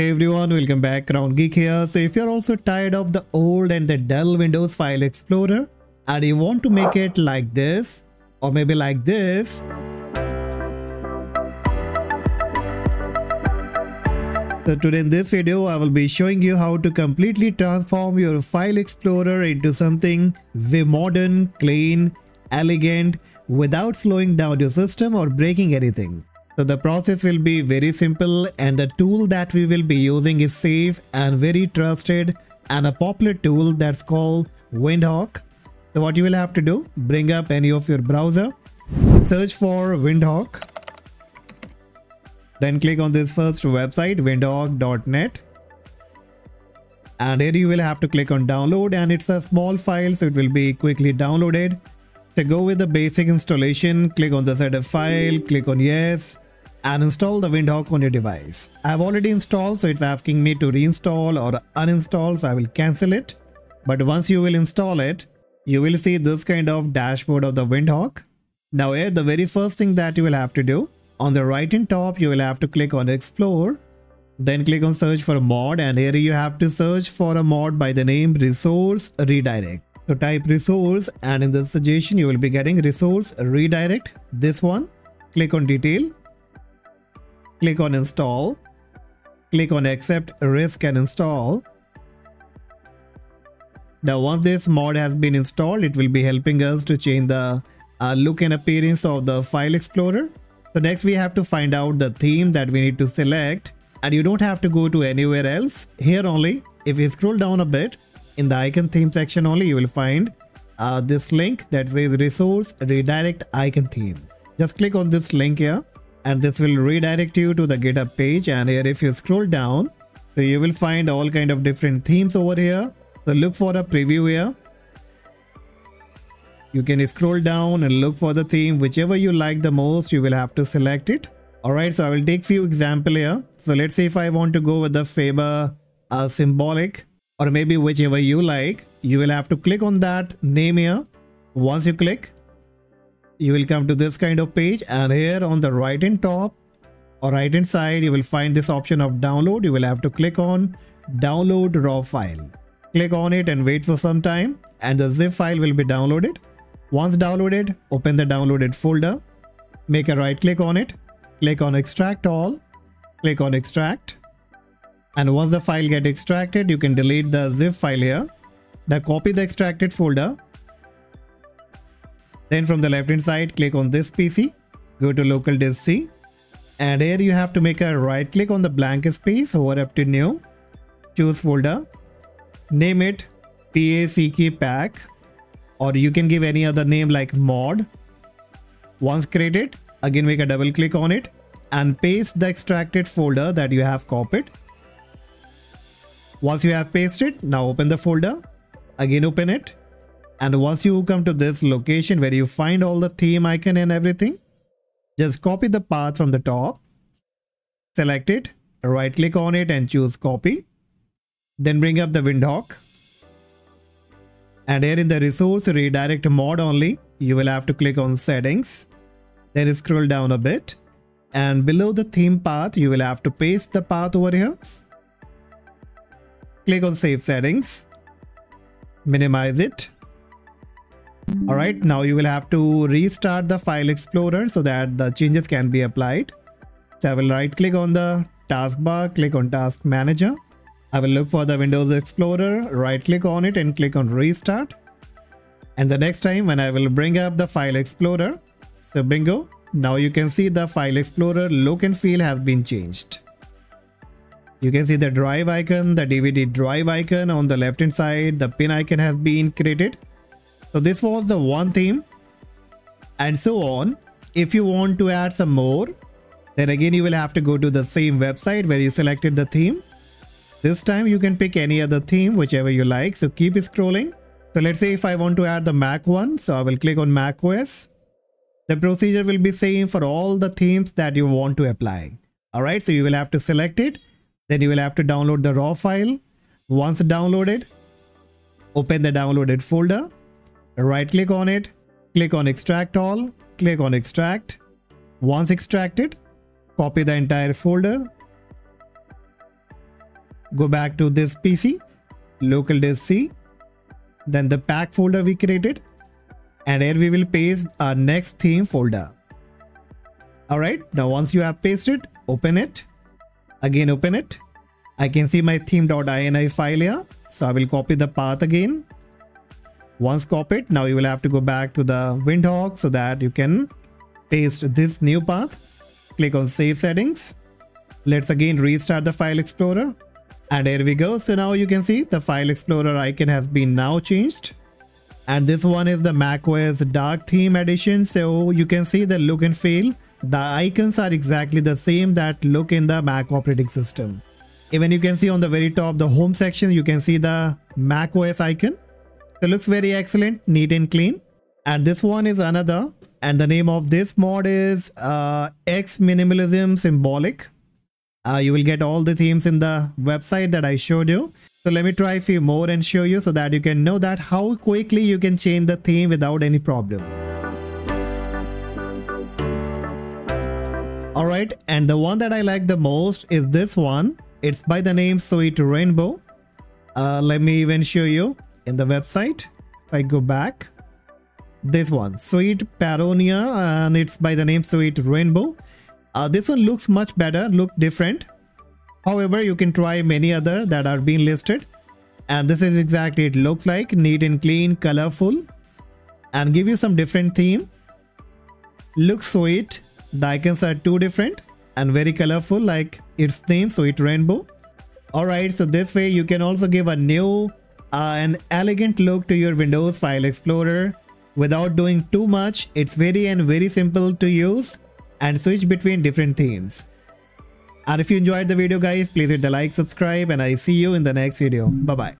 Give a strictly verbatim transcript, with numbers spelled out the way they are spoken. Hey everyone, welcome back, Crown Geek here. So if you're also tired of the old and the dull Windows File Explorer and you want to make it like this or maybe like this, so today in this video I will be showing you how to completely transform your File Explorer into something way modern, clean, elegant without slowing down your system or breaking anything. So the process will be very simple and the tool that we will be using is safe and very trusted and a popular tool that's called Windhawk. So what you will have to do, bring up any of your browser, search for Windhawk, then click on this first website windhawk dot net, and here you will have to click on download, and it's a small file so it will be quickly downloaded. So go with the basic installation, click on the setup file, click on yes, and install the Windhawk on your device. I've already installed, so it's asking me to reinstall or uninstall, so I will cancel it. But once you will install it, you will see this kind of dashboard of the Windhawk. Now here, the very first thing that you will have to do, on the right and top, you will have to click on Explore, then click on search for a mod, and here you have to search for a mod by the name Resource Redirect. So type resource, and in the suggestion you will be getting resource redirect, this one. Click on detail, click on install, click on accept risk and install. Now once this mod has been installed, it will be helping us to change the uh, look and appearance of the File Explorer. So next we have to find out the theme that we need to select, and you don't have to go to anywhere else. Here only, if you scroll down a bit, in the icon theme section only, you will find uh, this link that says resource redirect icon theme. Just click on this link here, and this will redirect you to the GitHub page. And here if you scroll down, so you will find all kind of different themes over here. So look for a preview here. You can scroll down and look for the theme, whichever you like the most, you will have to select it. Alright, so I will take few example here. So let's say if I want to go with the Faber uh, symbolic, or maybe whichever you like, you will have to click on that name here. Once you click, you will come to this kind of page, and here on the right hand top or right hand side, you will find this option of download. You will have to click on download raw file. Click on it and wait for some time, and the zip file will be downloaded. Once downloaded, open the downloaded folder, make a right click on it, click on extract all, click on extract. And once the file get extracted, you can delete the zip file here. Now copy the extracted folder. Then from the left hand side, click on this P C, go to local disk C. And here you have to make a right click on the blank space, hover up to new, choose folder, name it pack pack, or you can give any other name like mod. Once created, again make a double click on it and paste the extracted folder that you have copied. Once you have pasted, now open the folder, again open it, and once you come to this location where you find all the theme icon and everything, just copy the path from the top, select it, right click on it and choose copy, then bring up the Windhawk, and here in the resource redirect mod only, you will have to click on settings, then scroll down a bit, and below the theme path you will have to paste the path over here. Click on save settings, minimize it. Alright, now you will have to restart the File Explorer so that the changes can be applied. So I will right click on the taskbar, click on task manager. I will look for the Windows Explorer, right click on it and click on restart. And the next time when I will bring up the File Explorer, so bingo, now you can see the File Explorer look and feel has been changed. You can see the drive icon, the D V D drive icon on the left hand side, the pin icon has been created. So this was the one theme, and so on. If you want to add some more, then again you will have to go to the same website where you selected the theme. This time you can pick any other theme, whichever you like. So keep scrolling. So let's say if I want to add the Mac one, so I will click on Mac O S. The procedure will be same for all the themes that you want to apply. Alright, so you will have to select it. Then you will have to download the raw file. Once downloaded, open the downloaded folder, right click on it, click on extract all, click on extract. Once extracted, copy the entire folder, Go back to this P C, local disk C, then the pack folder we created, and here we will paste our next theme folder. Alright, now once you have pasted, open it. Again, open it. I can see my theme.ini file here, so I will copy the path again. Once copied, now you will have to go back to the Windhawk so that you can paste this new path. Click on Save Settings. Let's again restart the File Explorer. And here we go. So now you can see the File Explorer icon has been now changed. And this one is the macOS Dark Theme Edition. So you can see the look and feel. The icons are exactly the same that look in the Mac operating system. Even you can see on the very top, the home section, you can see the macOS icon. So looks very excellent, neat and clean. And this one is another. And the name of this mod is uh, X Minimalism Symbolic. Uh, you will get all the themes in the website that I showed you. So let me try a few more and show you so that you can know that how quickly you can change the theme without any problem. Alright, and the one that I like the most is this one. It's by the name Sweet Rainbow. Uh, let me even show you in the website. If I go back, this one, Sweet Paronia, and it's by the name Sweet Rainbow. Uh, this one looks much better, look different. However, you can try many other that are being listed. And this is exactly it looks like, neat and clean, colorful, and give you some different theme. Looks sweet. The icons are two different and very colorful, like its theme, Sweet Rainbow. Alright, so this way you can also give a new uh, and elegant look to your Windows File Explorer without doing too much. It's very and very simple to use and switch between different themes. And if you enjoyed the video guys, please hit the like, subscribe, and I see you in the next video. Bye bye.